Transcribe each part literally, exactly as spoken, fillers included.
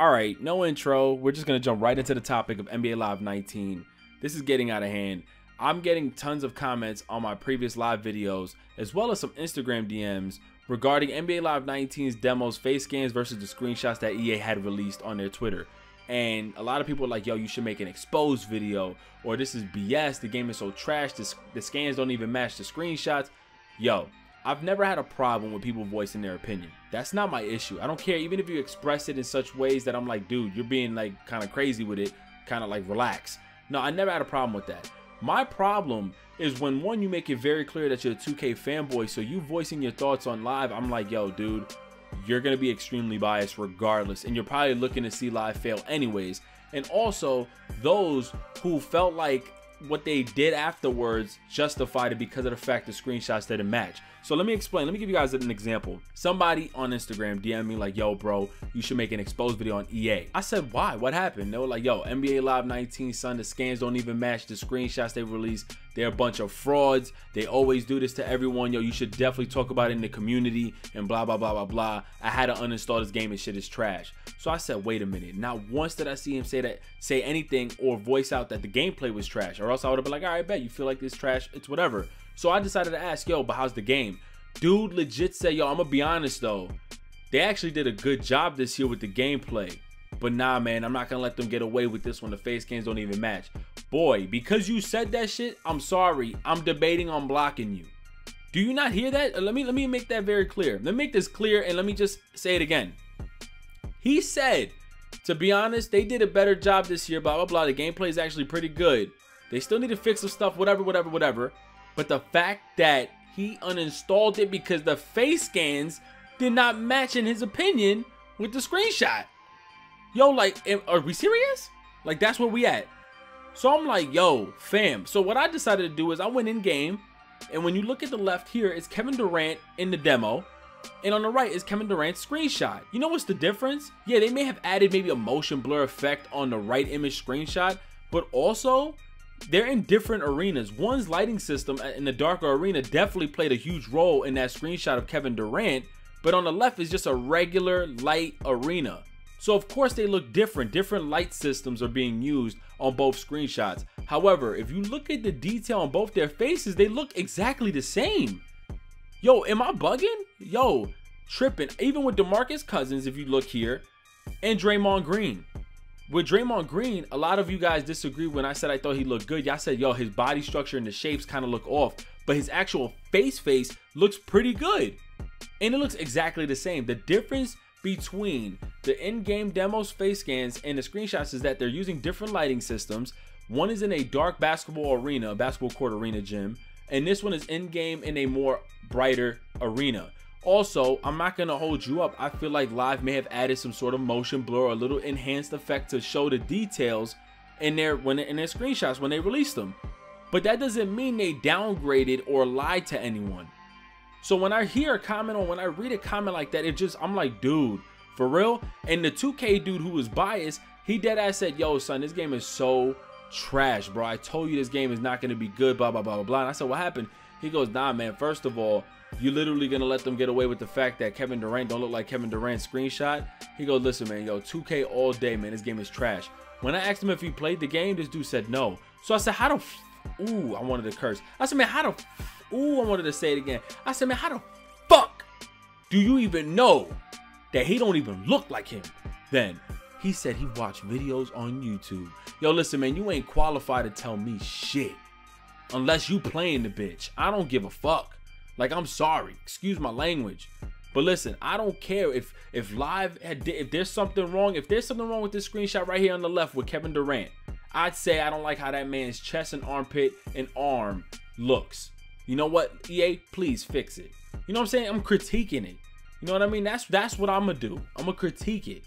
All right, no intro. We're just going to jump right into the topic of N B A Live nineteen. This is getting out of hand. I'm getting tons of comments on my previous live videos, as well as some Instagram D Ms regarding N B A Live nineteen's demos, face scans versus the screenshots that E A had released on their Twitter. And a lot of people are like, yo, you should make an exposed video, or this is B S, the game is so trash, the, the scans don't even match the screenshots. Yo, I've never had a problem with people voicing their opinion. That's not my issue. I don't care, even if you express it in such ways that I'm like, dude, you're being like kind of crazy with it, kind of like relax. No, I never had a problem with that. My problem is when, one, you make it very clear that you're a two K fanboy, so you voicing your thoughts on live, I'm like, yo, dude, you're gonna be extremely biased regardless, and you're probably looking to see live fail anyways. And also, those who felt like what they did afterwards justified it because of the fact the screenshots didn't match. So let me explain. Let me give you guys an example. Somebody on Instagram D M'd me like, yo, bro, you should make an exposed video on E A. I said, why? What happened? They were like, yo, N B A Live nineteen, son, the scans don't even match the screenshots they released. They're a bunch of frauds. They always do this to everyone. Yo, you should definitely talk about it in the community and blah, blah, blah, blah, blah. I had to uninstall this game and shit is trash. So I said, wait a minute. Not once did I see him say that, say anything or voice out that the gameplay was trash, or else I would have been like, all right, bet you feel like this trash, it's whatever. So I decided to ask, yo, but how's the game? Dude legit said, yo, I'm gonna be honest though, they actually did a good job this year with the gameplay. But nah, man, I'm not gonna let them get away with this one. The face scans don't even match. Boy, because you said that shit, I'm sorry, I'm debating on blocking you. Do you not hear that? Let me let me make that very clear. Let me make this clear and let me just say it again. He said, to be honest, they did a better job this year, blah, blah, blah. The gameplay is actually pretty good. They still need to fix some stuff, whatever, whatever, whatever. But the fact that he uninstalled it because the face scans did not match, in his opinion, with the screenshot. Yo, like, are we serious? Like, that's where we at. So I'm like, yo, fam. So what I decided to do is I went in game, and when you look at the left here, it's Kevin Durant in the demo, and on the right is Kevin Durant's screenshot. You know what's the difference? Yeah, they may have added maybe a motion blur effect on the right image screenshot, but also they're in different arenas. One's lighting system in the darker arena definitely played a huge role in that screenshot of Kevin Durant, but on the left is just a regular light arena. So of course they look different. Different light systems are being used on both screenshots. However, if you look at the detail on both their faces, they look exactly the same. Yo, am I bugging? Yo, tripping. Even with DeMarcus Cousins, if you look here, and Draymond Green. With Draymond Green, a lot of you guys disagreed when I said I thought he looked good. Y'all said, yo, his body structure and the shapes kind of look off, but his actual face face looks pretty good. And it looks exactly the same. The difference between the in-game demos, face scans, and the screenshots is that they're using different lighting systems. One is in a dark basketball arena, basketball court arena gym, and this one is in-game in a more brighter arena. Also, I'm not gonna hold you up, I feel like live may have added some sort of motion blur or a little enhanced effect to show the details in their when in their screenshots when they released them, but that doesn't mean they downgraded or lied to anyone. So when I hear a comment or when I read a comment like that, it just, I'm like, dude, for real? And the two K dude who was biased, he dead ass said, yo, son, this game is so trash, bro, I told you this game is not gonna be good, blah blah blah blah blah. And I said, what happened? He goes, nah, man, first of all, you literally gonna let them get away with the fact that Kevin Durant don't look like Kevin Durant's screenshot? He goes, listen, man, yo, two K all day, man, this game is trash. When I asked him if he played the game, this dude said no. So I said, how the f ooh, I wanted to curse. I said, man, how the f ooh, I wanted to say it again. I said, man, how the fuck do you even know that he don't even look like him? Then he said he watched videos on YouTube. Yo, listen, man, you ain't qualified to tell me shit unless you playing the bitch. I don't give a fuck. Like, I'm sorry, excuse my language, but listen, I don't care if if live had, if there's something wrong, if there's something wrong with this screenshot right here on the left with Kevin Durant, I'd say I don't like how that man's chest and armpit and arm looks. You know what, E A, please fix it. You know what I'm saying? I'm critiquing it. You know what I mean? That's that's what I'm gonna do. I'm gonna critique it.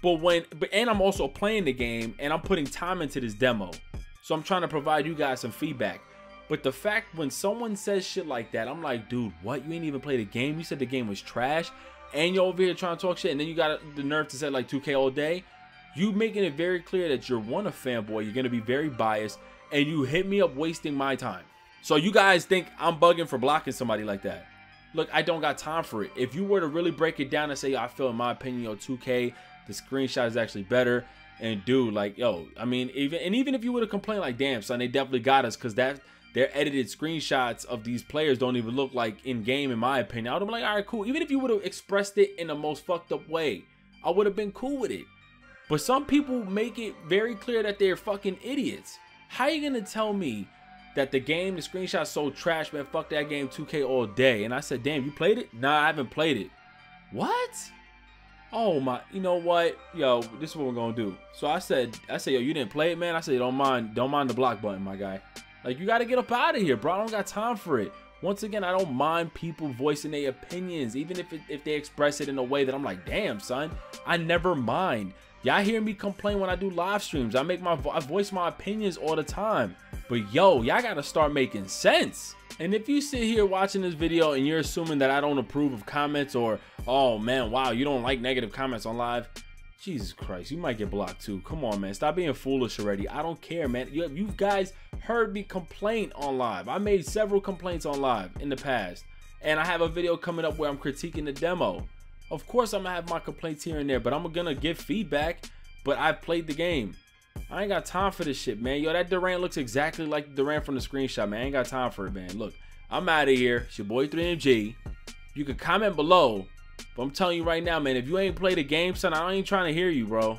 But when but and I'm also playing the game and I'm putting time into this demo, so I'm trying to provide you guys some feedback. But the fact when someone says shit like that, I'm like, dude, what? You ain't even played the game. You said the game was trash, and you're over here trying to talk shit, and then you got the nerve to say like two K all day. You making it very clear that you're one a fanboy. You're gonna be very biased, and you hit me up wasting my time. So you guys think I'm bugging for blocking somebody like that? Look, I don't got time for it. If you were to really break it down and say, I feel in my opinion, yo, two K The screenshot is actually better. And dude, like, yo, I mean, even and even if you would have complained, like, damn, son, they definitely got us, because that their edited screenshots of these players don't even look like in game, in my opinion. I would have been like, all right, cool. Even if you would have expressed it in the most fucked up way, I would have been cool with it. But some people make it very clear that they're fucking idiots. How are you gonna tell me that the game, the screenshot's so trash, man? Fuck that game, two K all day. And I said, damn, you played it? Nah, I haven't played it. What? Oh my, you know what, yo, this is what we're gonna do. So I said, I said, yo, you didn't play it, man. I said, don't mind, don't mind the block button, my guy. Like, you gotta get up out of here, bro. I don't got time for it. Once again, I don't mind people voicing their opinions, even if it, if they express it in a way that I'm like, damn, son, I never mind. Y'all hear me complain when I do live streams. I make my vo I voice my opinions all the time. But yo, y'all gotta start making sense. And if you sit here watching this video and you're assuming that I don't approve of comments, or, oh man, wow, you don't like negative comments on live, Jesus Christ, you might get blocked too. Come on, man, stop being foolish already. I don't care, man. You, you guys heard me complain on live. I made several complaints on live in the past, and I have a video coming up where I'm critiquing the demo. Of course, I'm gonna have my complaints here and there, but I'm gonna give feedback. But I've played the game. I ain't got time for this shit, man. Yo, that Durant looks exactly like Durant from the screenshot, man. I ain't got time for it, man. Look, I'm out of here. It's your boy three M G. You can comment below, but I'm telling you right now, man, if you ain't played the game, son, I ain't trying to hear you, bro.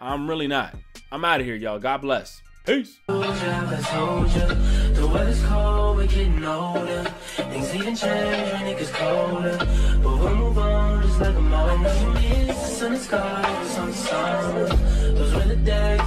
I'm really not. I'm out of here, y'all. God bless. Peace. The weather's cold, we're getting older. Things even change when it gets colder. But we'll move on just like a moment. The sun is gone, the sun's summer. Those were the days.